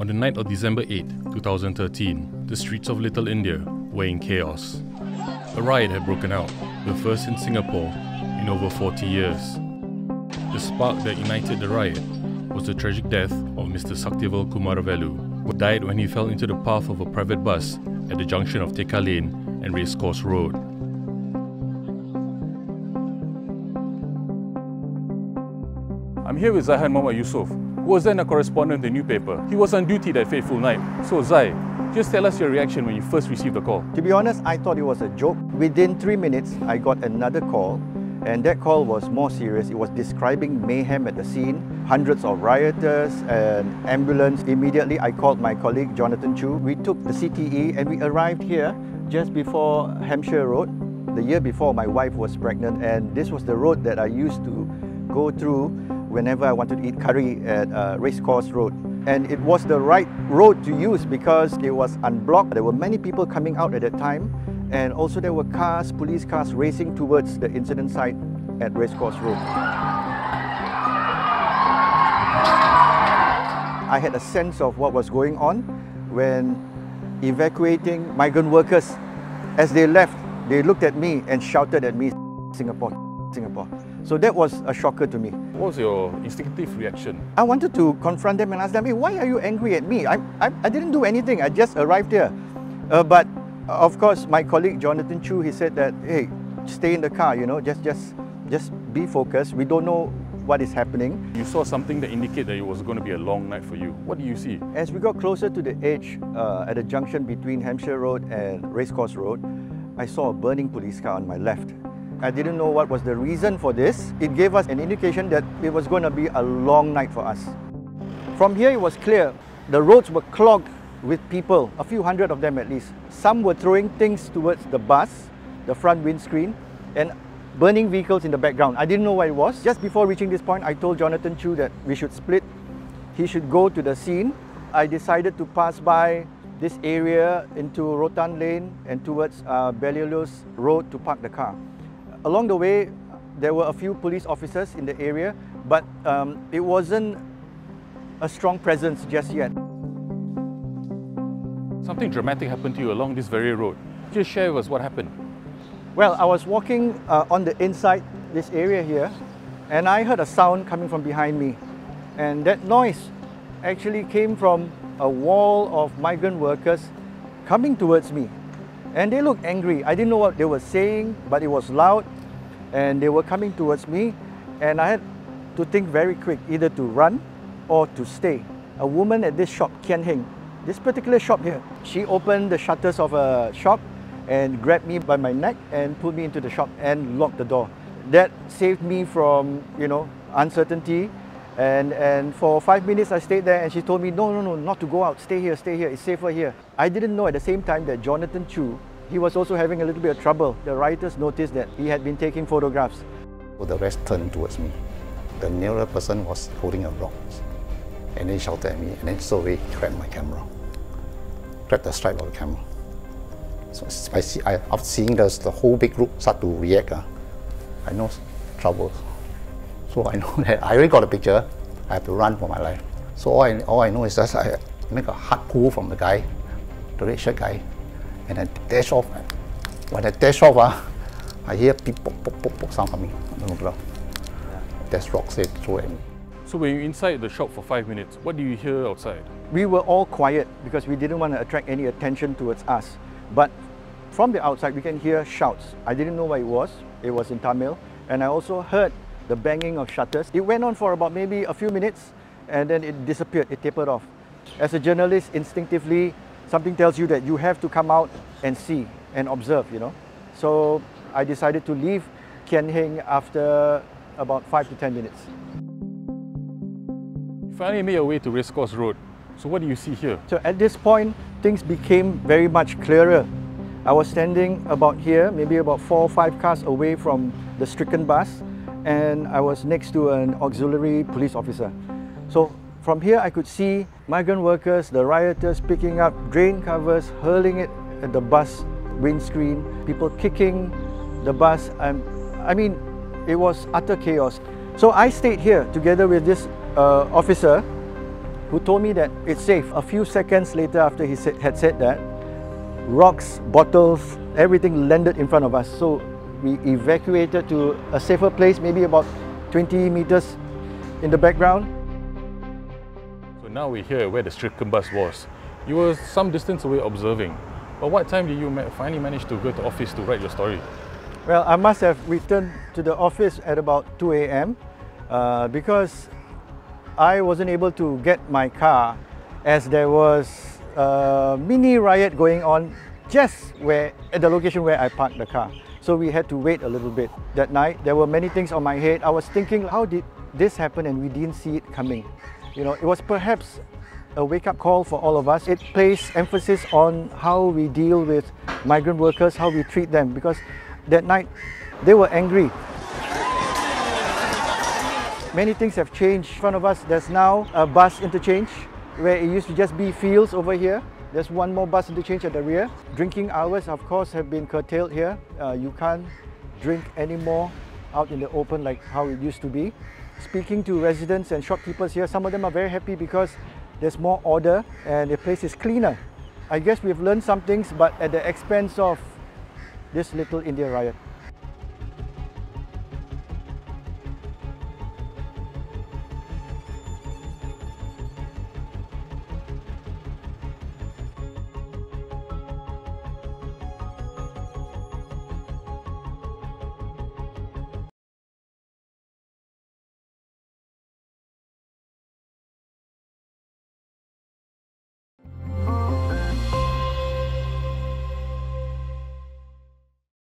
On the night of December 8, 2013, the streets of Little India were in chaos. A riot had broken out, the first in Singapore in over 40 years. The spark that united the riot was the tragic death of Mr. Sakthivel Kumaravelu, who died when he fell into the path of a private bus at the junction of Tekka Lane and Racecourse Road. I'm here with Zaihan Mohamed Yusof, who was then a correspondent of the New Paper. He was on duty that fateful night. So Zai, just tell us your reaction when you first received the call. To be honest, I thought it was a joke. Within 3 minutes, I got another call, and that call was more serious. It was describing mayhem at the scene, hundreds of rioters, an ambulance. Immediately, I called my colleague, Jonathan Chu. We took the CTE and we arrived here just before Hampshire Road. The year before, my wife was pregnant, and this was the road that I used to go through whenever I wanted to eat curry at Racecourse Road. And it was the right road to use because it was unblocked. There were many people coming out at that time, and also there were cars, police cars, racing towards the incident site at Racecourse Road. I had a sense of what was going on when evacuating migrant workers. As they left, they looked at me and shouted at me, Singapore. So that was a shocker to me. What was your instinctive reaction? I wanted to confront them and ask them, hey, why are you angry at me? I didn't do anything, I just arrived here. But of course, my colleague Jonathan Chu, he said that, hey, stay in the car, you know, just be focused. We don't know what is happening. You saw something that indicated that it was going to be a long night for you. What do you see? As we got closer to the edge at the junction between Hampshire Road and Racecourse Road, I saw a burning police car on my left. I didn't know what was the reason for this. It gave us an indication that it was going to be a long night for us. From here, it was clear. The roads were clogged with people, a few hundred of them at least. Some were throwing things towards the bus, the front windscreen, and burning vehicles in the background. I didn't know what it was. Just before reaching this point, I told Jonathan Chu that we should split. He should go to the scene. I decided to pass by this area into Rotan Lane and towards Bellilios Road to park the car. Along the way, there were a few police officers in the area, but it wasn't a strong presence just yet. Something dramatic happened to you along this very road. Just share with us what happened. Well, I was walking on the inside, this area here, and I heard a sound coming from behind me. And that noise actually came from a wall of migrant workers coming towards me. And they looked angry. I didn't know what they were saying, but it was loud, and they were coming towards me, and I had to think very quick, either to run or to stay. A woman at this shop, Kian Heng, this particular shop here, she opened the shutters of a shop and grabbed me by my neck and pulled me into the shop and locked the door. That saved me from, you know, uncertainty. And for 5 minutes I stayed there, and she told me, no, not to go out, stay here, it's safer here. I didn't know at the same time that Jonathan Chu, he was also having a little bit of trouble. The rioters noticed that he had been taking photographs. Well, the rest turned towards me. The nearer person was holding a rock, and he shouted at me, and then so he grabbed my camera, grabbed the strap of the camera. So after seeing the whole big group start to react, I know trouble. So I know that I already got a picture, I have to run for my life. So all I know is just I make a hard pull from the guy, the red shirt guy, and I dash off. When I dash off, I hear beep, pop, pop, pop, pop sound coming. I don't know. That's rocks they throw at me. So when you're inside the shop for 5 minutes, what do you hear outside? We were all quiet because we didn't want to attract any attention towards us. But from the outside, we can hear shouts. I didn't know what it was. It was in Tamil. And I also heard the banging of shutters. It went on for about maybe a few minutes, and then it disappeared, it tapered off. As a journalist, instinctively, something tells you that you have to come out and see and observe, you know. So I decided to leave Kian Heng after about 5 to 10 minutes. You finally made your way to Racecourse Road. So what do you see here? So at this point, things became very much clearer. I was standing about here, maybe about 4 or 5 cars away from the stricken bus, and I was next to an auxiliary police officer. So from here I could see migrant workers, the rioters picking up drain covers, hurling it at the bus windscreen, people kicking the bus. I mean, it was utter chaos. So I stayed here together with this officer who told me that it's safe. A few seconds later after he had said that, rocks, bottles, everything landed in front of us. So we evacuated to a safer place, maybe about 20 meters in the background. So now we're here where the stricken bus was. You were some distance away observing. But what time did you finally manage to go to office to write your story? Well, I must have returned to the office at about 2 a.m. Because I wasn't able to get my car as there was a mini riot going on just at the location where I parked the car. So we had to wait a little bit. That night, there were many things on my head. I was thinking, how did this happen and we didn't see it coming? You know, it was perhaps a wake-up call for all of us. It placed emphasis on how we deal with migrant workers, how we treat them, because that night, they were angry. Many things have changed. In front of us, there's now a bus interchange where it used to just be fields over here. There's one more bus interchange at the rear. Drinking hours, of course, have been curtailed here. You can't drink anymore out in the open like how it used to be. Speaking to residents and shopkeepers here, some of them are very happy because there's more order and the place is cleaner. I guess we've learned some things, but at the expense of this Little India riot.